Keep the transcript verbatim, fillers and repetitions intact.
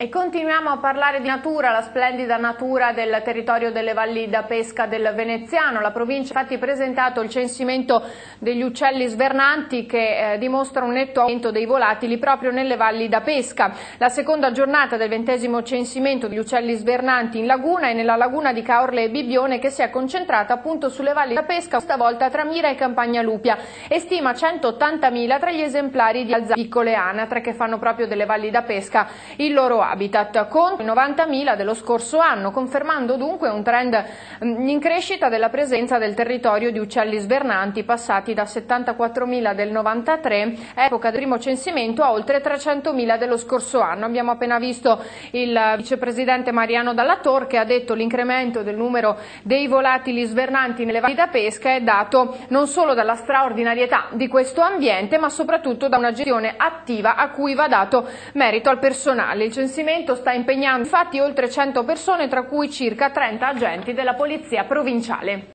E continuiamo a parlare di natura, la splendida natura del territorio delle valli da pesca del Veneziano. La provincia ha infatti presentato il censimento degli uccelli svernanti che eh, dimostra un netto aumento dei volatili proprio nelle valli da pesca. La seconda giornata del ventesimo censimento degli uccelli svernanti in laguna e nella laguna di Caorle e Bibione, che si è concentrata appunto sulle valli da pesca, stavolta tra Mira e Campagna Lupia, e stima centottantamila tra gli esemplari di alza piccole anatre che fanno proprio delle valli da pesca il loro habitat, contro i novantamila dello scorso anno, confermando dunque un trend in crescita della presenza del territorio di uccelli svernanti, passati da settantaquattromila del novantatré, epoca del primo censimento, a oltre trecentomila dello scorso anno. Abbiamo appena visto il vicepresidente Mariano Dalla Tor che ha detto che l'incremento del numero dei volatili svernanti nelle valli da pesca è dato non solo dalla straordinarietà di questo ambiente, ma soprattutto da una gestione attiva a cui va dato merito al personale. Il censimento Il censimento sta impegnando infatti oltre cento persone, tra cui circa trenta agenti della polizia provinciale.